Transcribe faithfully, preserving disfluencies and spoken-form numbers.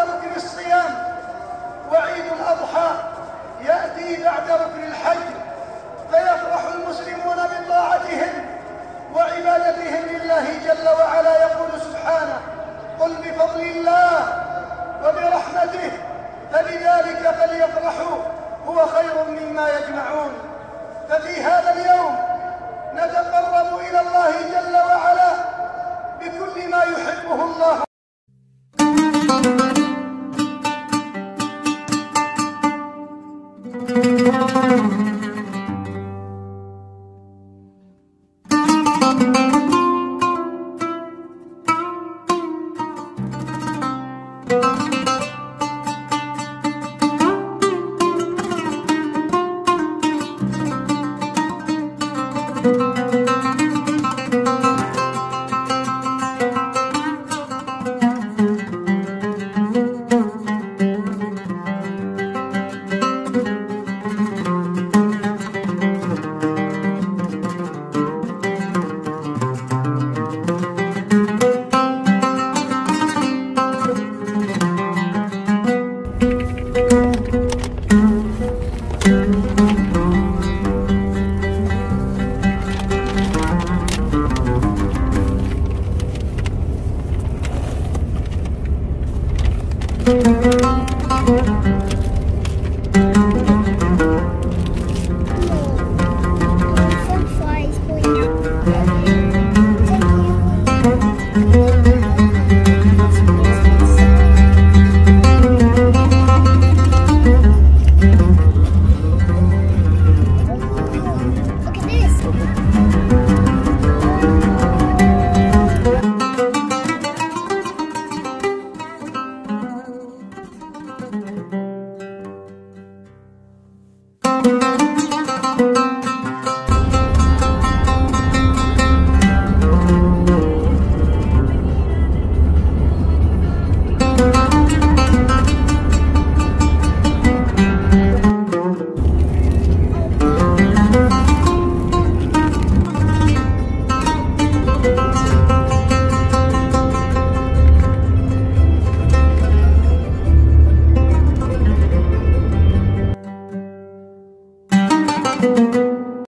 ركن الصيام، وعيد الأضحى يأتي بعد ركن الحج،